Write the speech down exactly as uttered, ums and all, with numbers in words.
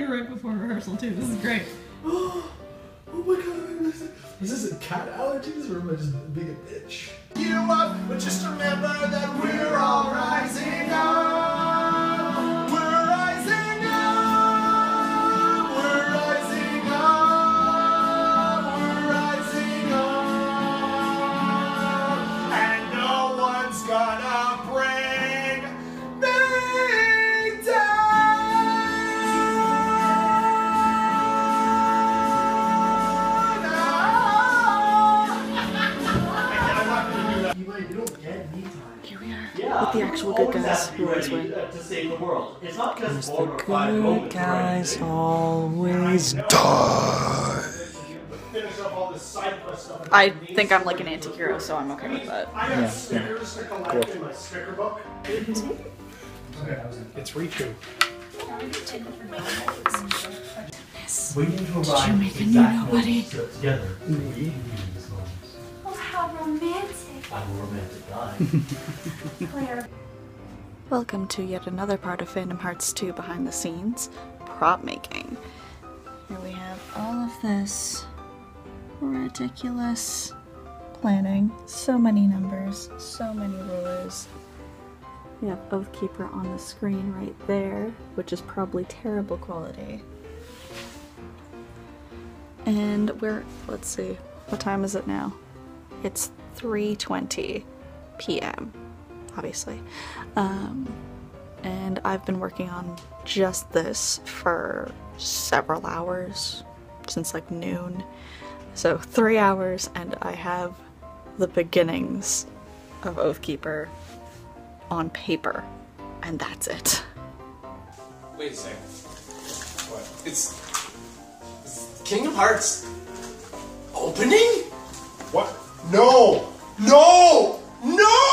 like right before rehearsal too. This is great. Oh my god, is this a cat allergies or am I just being a bitch? You know what? But just remember that we're all rising up. We're rising up. We're rising up. We're rising up. And no one's gonna bring me down. You might, you don't get me time. Here we are, yeah, with the actual good guys who always win. Because the good guys always die. I think I'm like an anti-hero, so I'm okay with that. I have stickers to collect in my sticker book. It's Riku. Did you make a new nobody? Oh, how romantic. I'm a romantic guy. Welcome to yet another part of Fandom Hearts two behind the scenes, prop making. Here we have all of this ridiculous planning. So many numbers, so many rulers. We have Oathkeeper on the screen right there, which is probably terrible quality. And we're, let's see, what time is it now? It's three twenty p m obviously, um, and I've been working on just this for several hours, since like noon, so three hours and I have the beginnings of Oathkeeper on paper, and that's it. Wait a second, what? It's, it's Kingdom Hearts opening? What? No! No! No!